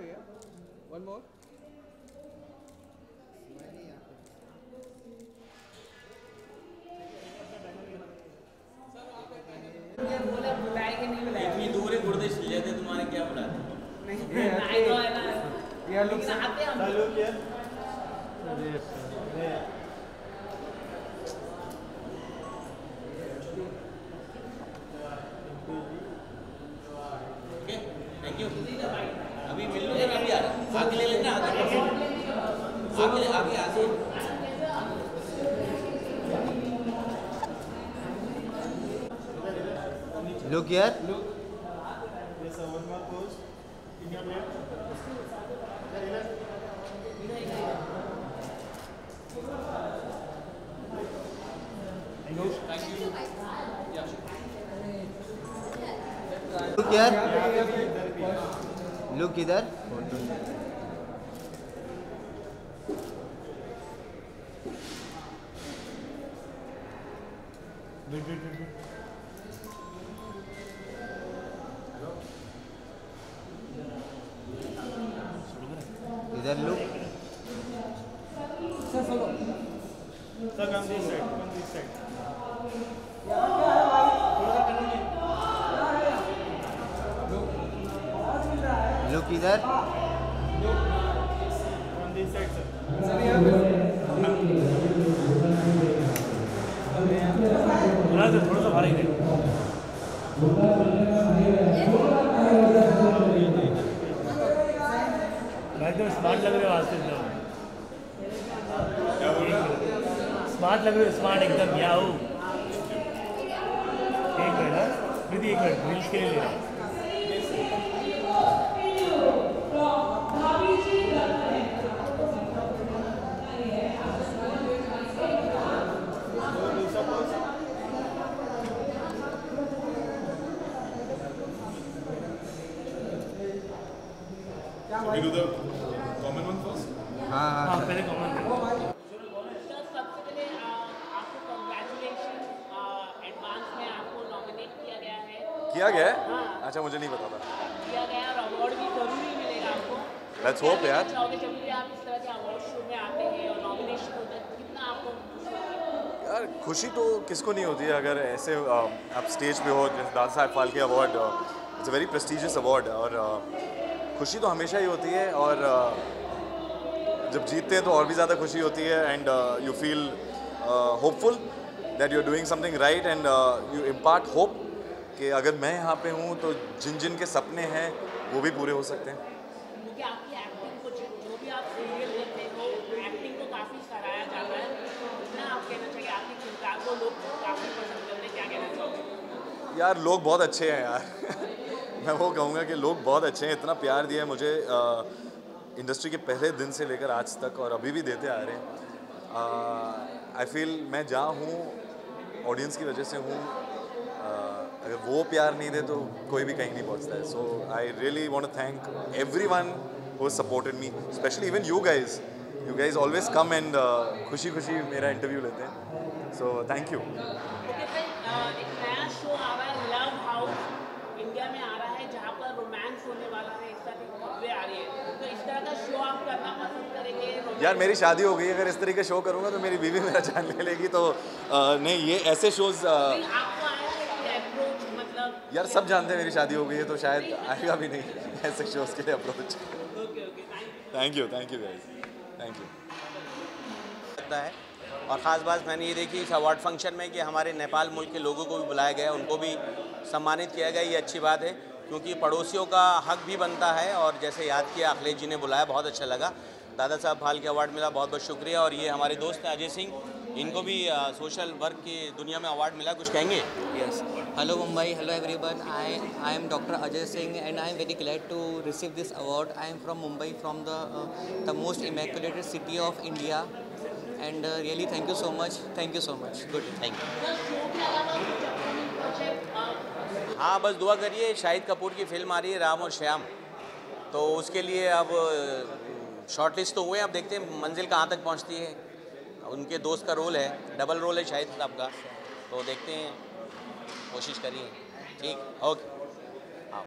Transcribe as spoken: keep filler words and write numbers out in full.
यहाँ पे one more तुम्हारे क्या बुलाते अभी मिल लो जरा, अभी आगे ले लेना, आगे आगे आगे Look here. Look. Yes, one more pose. In your left. Thank you. Yeah. Look here. Look इधर इधर लुक Look इधर on this side sir थोड़ा सा थोड़ा सा भारी है भाई तो स्मार्ट लग रहे हो आज के दिन क्या बोल रहे हो स्मार्ट लग रहे हो स्मार्ट एकदम या हो एक मिनट दीदी एक मिनट रील्स के लिए ले रहा हूं We do the common one first. हाँ हाँ पहले common one. Sir, सबसे पहले आपको congratulations. Advance में आपको nominate किया गया है. किया गया? हाँ. अच्छा मुझे नहीं पता था. किया गया और award भी जरूरी मिलेगा आपको. Let's hope यार. चाहोगे जब भी आप इस तरह के award show में आते हैं और nomination होता है कितना आपको खुशी होती है? यार खुशी तो किसको नहीं होती है अगर ऐसे आप stage पे हो जैसे दादा साहेब फालके award. It's a very prestigious award और खुशी तो हमेशा ही होती है और जब जीतते हैं तो और भी ज़्यादा खुशी होती है and you feel hopeful that you are doing something right and you impart hope कि अगर मैं यहाँ पे हूँ तो जिन जिन के सपने हैं वो भी पूरे हो सकते हैं क्योंकि आपकी एक्टिंग को जो भी आप सीरियल लेते हो एक्टिंग को काफ़ी सराहा जा रहा है आप कहना चाहिए आपकी किरदार को लोग काफ़ी पसंद करते हैं क्या कहना चाहोगे यार लोग बहुत अच्छे हैं यार मैं वो कहूँगा कि लोग बहुत अच्छे हैं इतना प्यार दिया है मुझे आ, इंडस्ट्री के पहले दिन से लेकर आज तक और अभी भी देते आ रहे हैं आई फील मैं जहाँ हूँ ऑडियंस की वजह से हूँ अगर वो प्यार नहीं दे तो कोई भी कहीं नहीं पहुँचता है so I really want to thank everyone who supported me specially even you guys you guys always come and खुशी खुशी मेरा इंटरव्यू लेते हैं सो थैंक यू इंडिया में आ रहा है जहाँ पर रोमांस होने वाला है इस तरह की मूवी आ रही है तो इस तरह का शो आप करना पसंद करेंगे यार मेरी शादी हो गई अगर इस तरह का शो करूँगा तो मेरी बीवी मेरा जान ले लेगी तो आ, नहीं ये ऐसे शोज आ... आपको आया है कि अप्रोच मतलब यार सब जानते हैं मेरी शादी हो गई है तो शायद आएगा भी नहीं ऐसे शोज के लिए approach thank you thank you guys thank you लगता है और ख़ास बात मैंने ये देखी इस अवार्ड फंक्शन में कि हमारे नेपाल मुल्क के लोगों को भी बुलाया गया उनको भी सम्मानित किया गया ये अच्छी बात है क्योंकि पड़ोसियों का हक भी बनता है और जैसे याद किया अखिलेश जी ने बुलाया बहुत अच्छा लगा दादा साहब फालके अवार्ड मिला बहुत बहुत शुक्रिया और ये हमारे दोस्त हैं अजय सिंह इनको भी आ, सोशल वर्क की दुनिया में अवार्ड मिला कुछ कहेंगे yes hello Mumbai hello everyone I I am doctor Ajay Singh and I am very glad to receive this award I am from Mumbai from the the most immaculated city of India and uh, really thank you so much thank you so much good thank you हाँ बस दुआ करिए शाहिद कपूर की film आ रही है राम और श्याम तो उसके लिए अब शॉर्टलिस्ट तो हुए अब देखते हैं मंजिल कहाँ तक पहुँचती है उनके दोस्त का रोल है डबल रोल है शाहिद साहब का तो देखते हैं कोशिश करिए ठीक ओके